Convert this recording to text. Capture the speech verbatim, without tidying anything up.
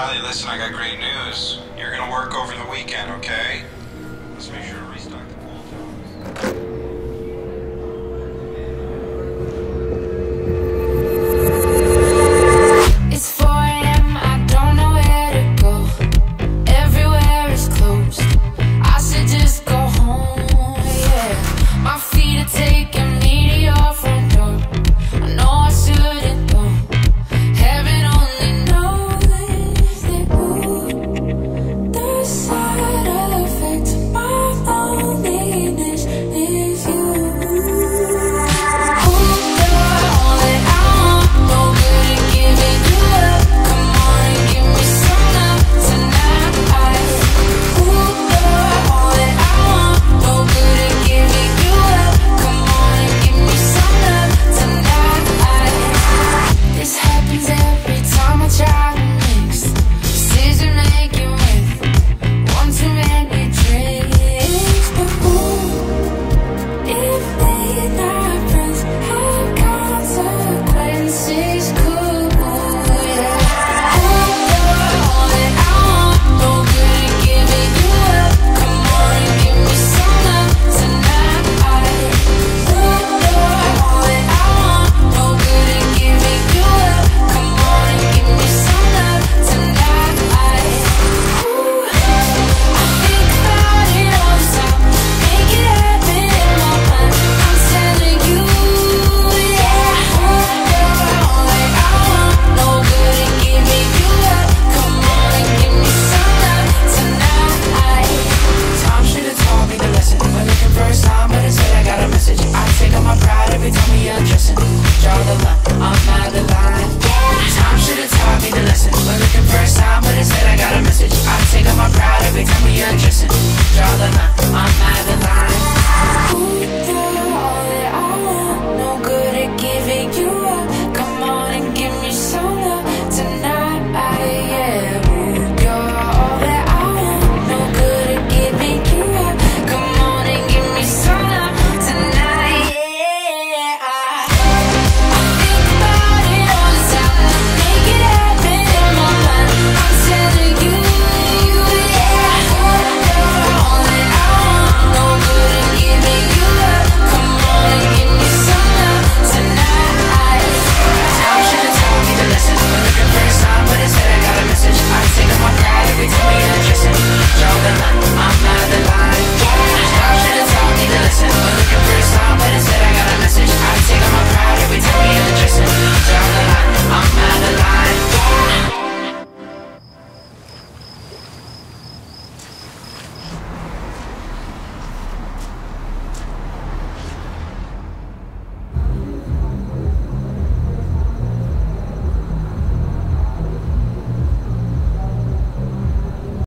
Riley, listen, I got great news. You're gonna work over the weekend, okay?